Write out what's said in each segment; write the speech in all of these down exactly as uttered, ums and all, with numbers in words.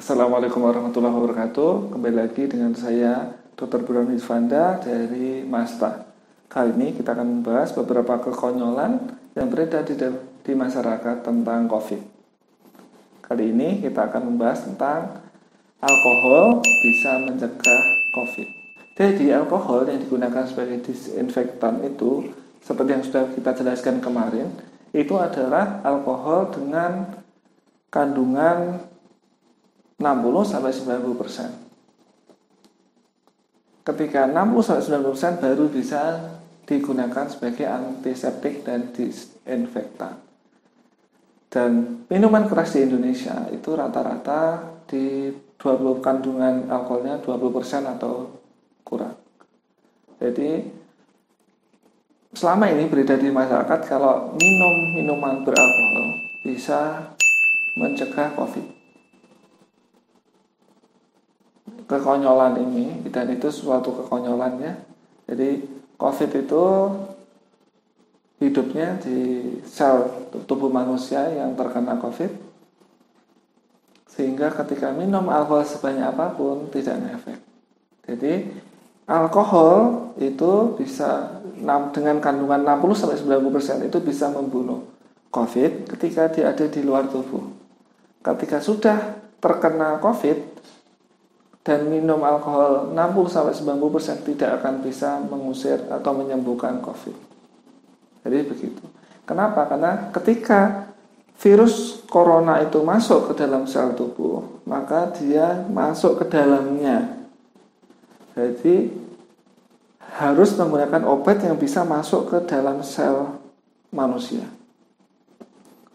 Assalamualaikum warahmatullahi wabarakatuh. Kembali lagi dengan saya dokter Burhan Irfanda dari Masta. Kali ini kita akan membahas beberapa kekonyolan yang beredar di, di masyarakat tentang COVID. Kali ini kita akan membahas tentang alkohol bisa mencegah COVID. Jadi alkohol yang digunakan sebagai disinfektan itu, seperti yang sudah kita jelaskan kemarin, itu adalah alkohol dengan kandungan enam puluh sampai sembilan puluh persen. Ketika enam puluh sampai sembilan puluh persen baru bisa digunakan sebagai antiseptik dan disinfektan. Dan minuman keras di Indonesia itu rata-rata di dua puluh kandungan alkoholnya dua puluh persen atau kurang. Jadi selama ini beredar di masyarakat kalau minum minuman beralkohol bisa mencegah COVID. Kekonyolan ini, dan itu suatu kekonyolannya. Jadi COVID itu hidupnya di sel tubuh manusia yang terkena COVID, sehingga ketika minum alkohol sebanyak apapun tidak ngefek. Jadi alkohol itu bisa dengan kandungan enam puluh sampai sembilan puluh persen itu bisa membunuh COVID ketika dia ada di luar tubuh. Ketika sudah terkena COVID dan minum alkohol enam puluh sampai sembilan puluh persen tidak akan bisa mengusir atau menyembuhkan COVID. Jadi begitu. Kenapa? Karena ketika virus corona itu masuk ke dalam sel tubuh, maka dia masuk ke dalamnya. Jadi harus menggunakan obat yang bisa masuk ke dalam sel manusia.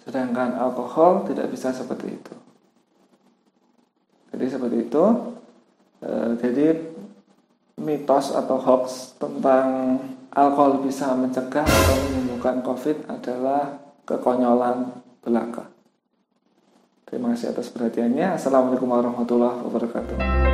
Sedangkan alkohol tidak bisa seperti itu. Jadi seperti itu. Jadi mitos atau hoax tentang alkohol bisa mencegah atau menyembuhkan COVID adalah kekonyolan belaka. Terima kasih atas perhatiannya. Assalamualaikum warahmatullahi wabarakatuh.